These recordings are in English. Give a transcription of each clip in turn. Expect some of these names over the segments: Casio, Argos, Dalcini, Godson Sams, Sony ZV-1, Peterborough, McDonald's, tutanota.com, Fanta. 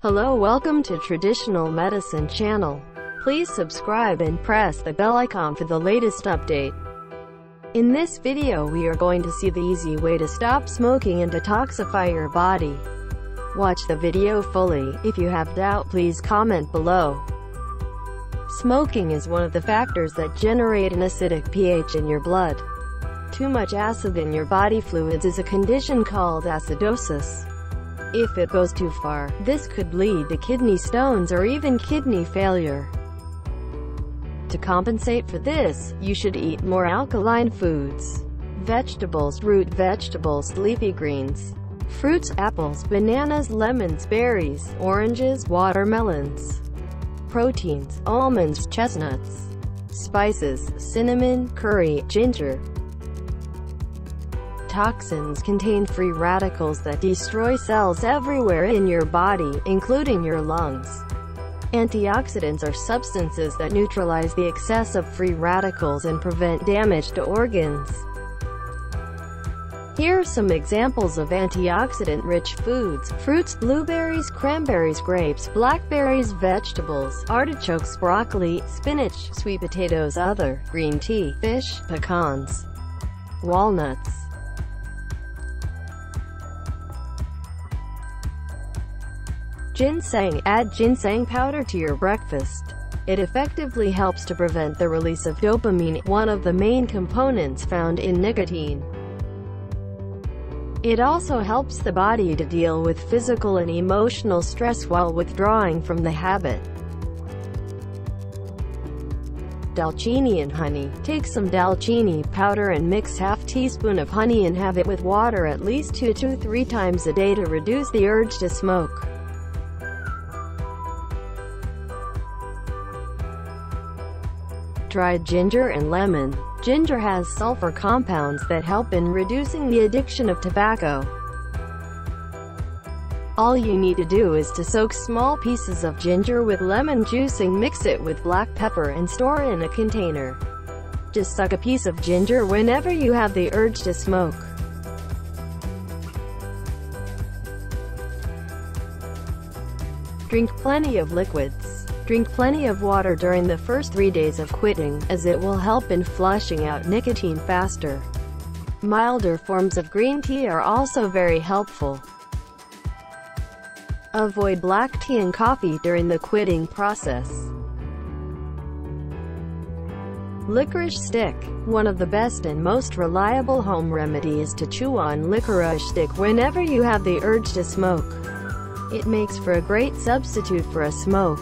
Hello, welcome to Traditional Medicine Channel. Please subscribe and press the bell icon for the latest update. In this video we are going to see the easy way to stop smoking and detoxify your body. Watch the video fully. If you have doubt, please comment below. Smoking is one of the factors that generate an acidic pH in your blood. Too much acid in your body fluids is a condition called acidosis. If it goes too far, this could lead to kidney stones or even kidney failure. To compensate for this, you should eat more alkaline foods. Vegetables, root vegetables, leafy greens, fruits, apples, bananas, lemons, berries, oranges, watermelons, proteins, almonds, chestnuts, spices, cinnamon, curry, ginger. Toxins contain free radicals that destroy cells everywhere in your body, including your lungs. Antioxidants are substances that neutralize the excess of free radicals and prevent damage to organs. Here are some examples of antioxidant-rich foods: fruits, blueberries, cranberries, grapes, blackberries, vegetables, artichokes, broccoli, spinach, sweet potatoes, other, green tea, fish, pecans, walnuts. Ginseng. Add ginseng powder to your breakfast. It effectively helps to prevent the release of dopamine, one of the main components found in nicotine. It also helps the body to deal with physical and emotional stress while withdrawing from the habit. Dalcini and honey. Take some dalcini powder and mix half teaspoon of honey and have it with water at least 2 to 3 times a day to reduce the urge to smoke. Dried ginger and lemon. Ginger has sulfur compounds that help in reducing the addiction of tobacco. All you need to do is to soak small pieces of ginger with lemon juice and mix it with black pepper and store in a container. Just suck a piece of ginger whenever you have the urge to smoke. Drink plenty of liquids. Drink plenty of water during the first 3 days of quitting, as it will help in flushing out nicotine faster. Milder forms of green tea are also very helpful. Avoid black tea and coffee during the quitting process. Licorice stick. One of the best and most reliable home remedies is to chew on licorice stick whenever you have the urge to smoke. It makes for a great substitute for a smoke.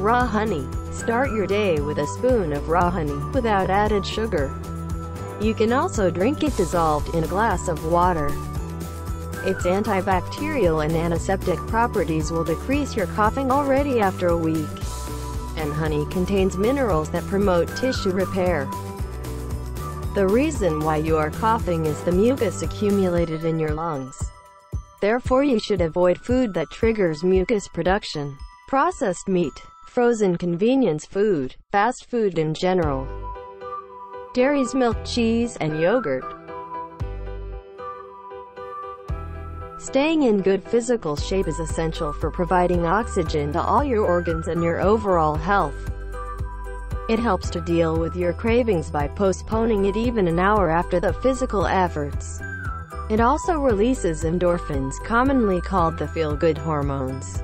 Raw honey. Start your day with a spoon of raw honey, without added sugar. You can also drink it dissolved in a glass of water. Its antibacterial and antiseptic properties will decrease your coughing already after a week. And honey contains minerals that promote tissue repair. The reason why you are coughing is the mucus accumulated in your lungs. Therefore, you should avoid food that triggers mucus production. Processed meat, frozen convenience food, fast food in general, dairies, milk, cheese, and yogurt. Staying in good physical shape is essential for providing oxygen to all your organs and your overall health. It helps to deal with your cravings by postponing it even an hour after the physical efforts. It also releases endorphins, commonly called the feel-good hormones.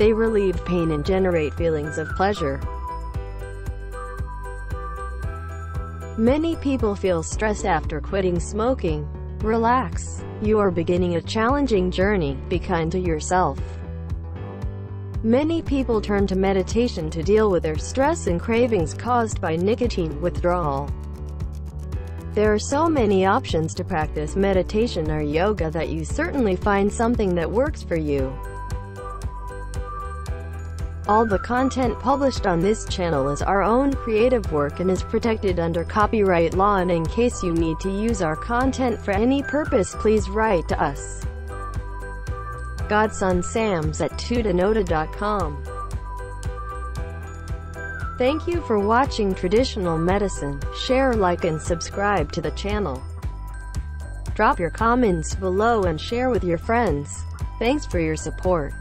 They relieve pain and generate feelings of pleasure. Many people feel stress after quitting smoking. Relax. You are beginning a challenging journey. Be kind to yourself. Many people turn to meditation to deal with their stress and cravings caused by nicotine withdrawal. There are so many options to practice meditation or yoga that you certainly find something that works for you. All the content published on this channel is our own creative work and is protected under copyright law, and in case you need to use our content for any purpose, please write to us. Godson Sams at tutanota.com. Thank you for watching Traditional Medicine. Share, like, and subscribe to the channel. Drop your comments below and share with your friends. Thanks for your support.